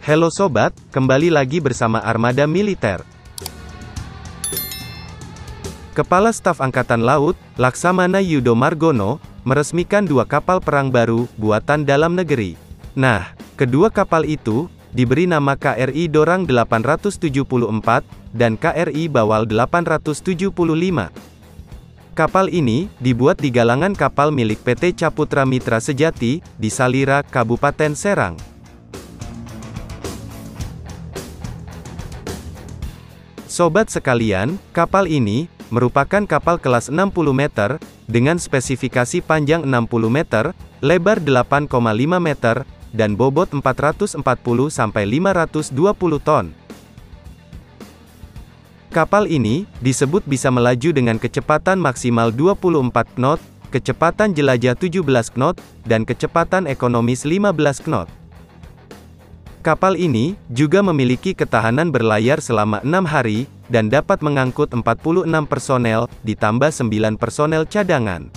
Halo sobat, kembali lagi bersama Armada Militer. Kepala Staf Angkatan Laut, Laksamana Yudo Margono, meresmikan dua kapal perang baru, buatan dalam negeri. Nah, kedua kapal itu diberi nama KRI Dorang 874 dan KRI Bawal 875. Kapal ini dibuat di galangan kapal milik PT Caputra Mitra Sejati di Salira, Kabupaten Serang. Sobat sekalian, kapal ini merupakan kapal kelas 60 meter, dengan spesifikasi panjang 60 meter, lebar 8,5 meter, dan bobot 440-520 ton. Kapal ini disebut bisa melaju dengan kecepatan maksimal 24 knot, kecepatan jelajah 17 knot, dan kecepatan ekonomis 15 knot. Kapal ini juga memiliki ketahanan berlayar selama 6 hari, dan dapat mengangkut 46 personel, ditambah 9 personel cadangan.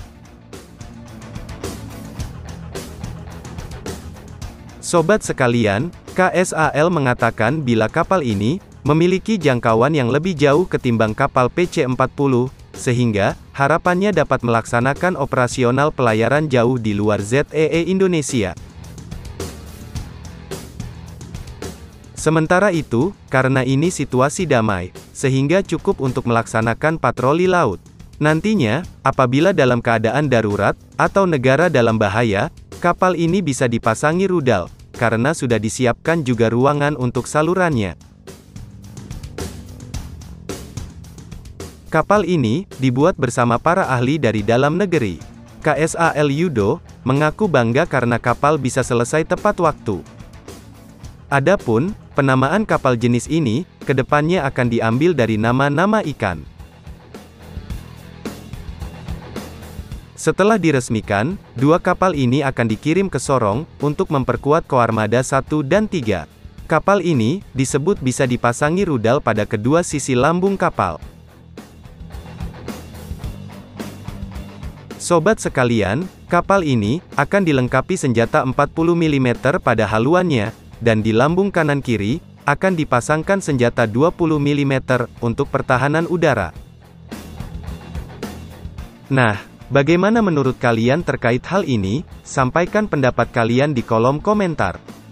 Sobat sekalian, KSAL mengatakan bila kapal ini memiliki jangkauan yang lebih jauh ketimbang kapal PC-40, sehingga harapannya dapat melaksanakan operasional pelayaran jauh di luar ZEE Indonesia. Sementara itu, karena ini situasi damai, sehingga cukup untuk melaksanakan patroli laut. Nantinya, apabila dalam keadaan darurat, atau negara dalam bahaya, kapal ini bisa dipasangi rudal, karena sudah disiapkan juga ruangan untuk salurannya. Kapal ini dibuat bersama para ahli dari dalam negeri. KSAL Yudo mengaku bangga karena kapal bisa selesai tepat waktu. Adapun, penamaan kapal jenis ini, kedepannya akan diambil dari nama-nama ikan. Setelah diresmikan, dua kapal ini akan dikirim ke Sorong, untuk memperkuat Koarmada 1 dan 3. Kapal ini, disebut bisa dipasangi rudal pada kedua sisi lambung kapal. Sobat sekalian, kapal ini, akan dilengkapi senjata 40 mm pada haluannya, dan di lambung kanan kiri, akan dipasangkan senjata 20 mm, untuk pertahanan udara. Nah, bagaimana menurut kalian terkait hal ini? Sampaikan pendapat kalian di kolom komentar.